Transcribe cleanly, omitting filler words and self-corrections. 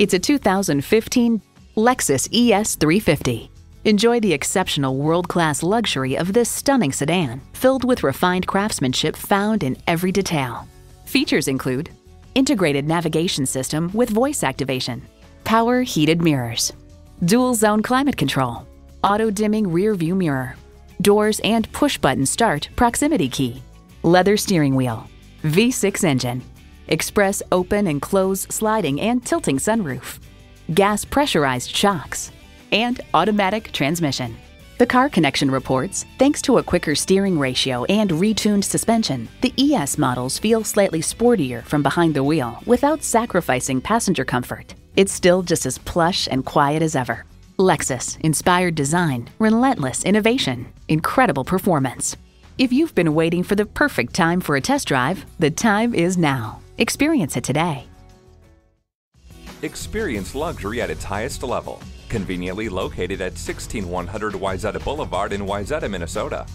It's a 2015 Lexus ES350. Enjoy the exceptional world-class luxury of this stunning sedan, filled with refined craftsmanship found in every detail. Features include integrated navigation system with voice activation, power heated mirrors, dual-zone climate control, auto-dimming rear-view mirror, doors and push-button start proximity key, leather steering wheel, V6 engine, express open and close sliding and tilting sunroof, gas pressurized shocks, and automatic transmission. The Car Connection reports, thanks to a quicker steering ratio and retuned suspension, the ES models feel slightly sportier from behind the wheel without sacrificing passenger comfort. It's still just as plush and quiet as ever. Lexus, inspired design, relentless innovation, incredible performance. If you've been waiting for the perfect time for a test drive, the time is now. Experience it today. Experience luxury at its highest level. Conveniently located at 16100 Wayzata Boulevard in Wayzata, Minnesota.